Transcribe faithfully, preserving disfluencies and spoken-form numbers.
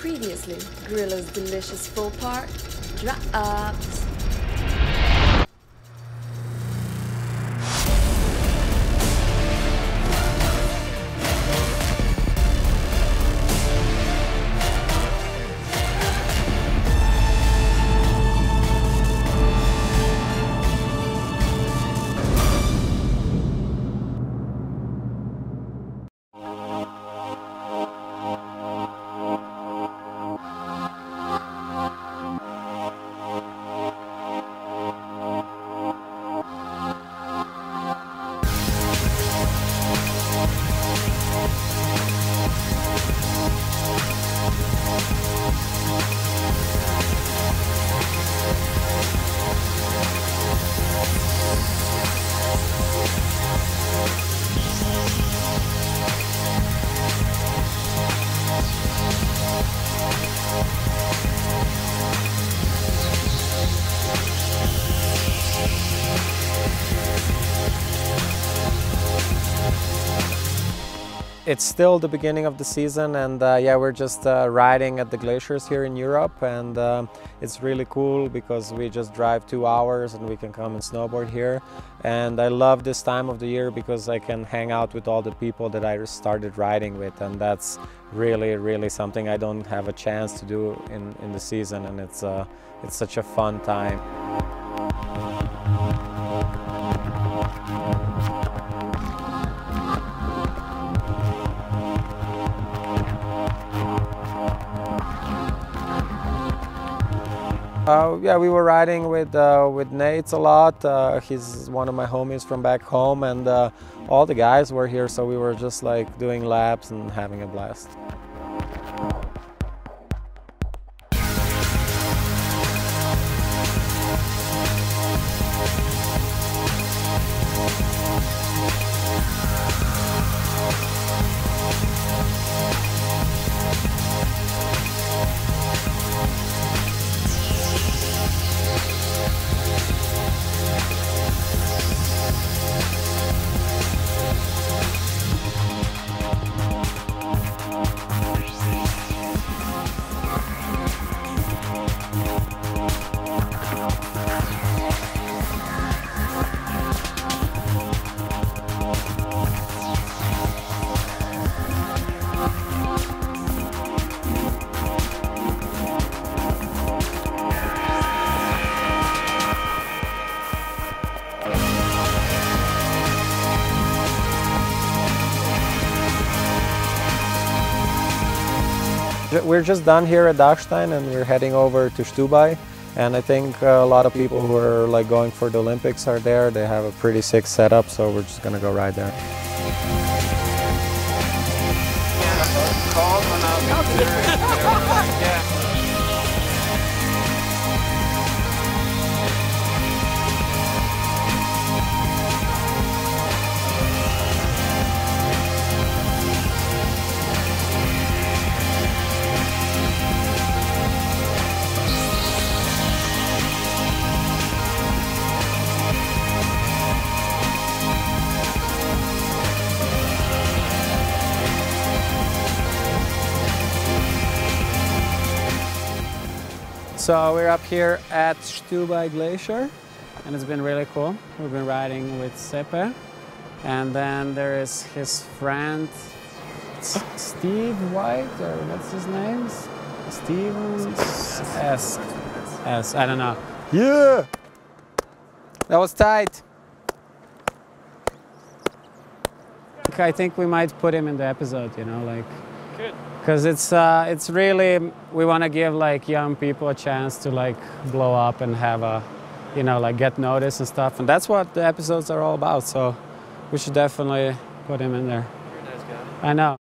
previously, Grilo's delicious faux part dropped. It's still the beginning of the season, and uh, yeah, we're just uh, riding at the glaciers here in Europe, and uh, it's really cool because we just drive two hours and we can come and snowboard here. And I love this time of the year because I can hang out with all the people that I started riding with, and that's really, really something I don't have a chance to do in, in the season, and it's, uh, it's such a fun time. Uh, yeah, we were riding with, uh, with Nate a lot. Uh, he's one of my homies from back home, and uh, all the guys were here, so we were just like doing laps and having a blast. We're just done here at Dachstein, and we're heading over to Stubai, and I think a lot of people who are like going for the Olympics are there. They have a pretty sick setup, so we're just gonna go ride there. So we're up here at Stubai Glacier, and it's been really cool. We've been riding with Seppe, and then there is his friend Steve White, or what's his name? Steve S. S. I don't know. Yeah, that was tight. I think we might put him in the episode. You know, like. Good. Because it's, uh, it's really, we want to give like young people a chance to like blow up and have a, you know, like get noticed and stuff. And that's what the episodes are all about. So we should definitely put him in there. You're a nice guy. I know.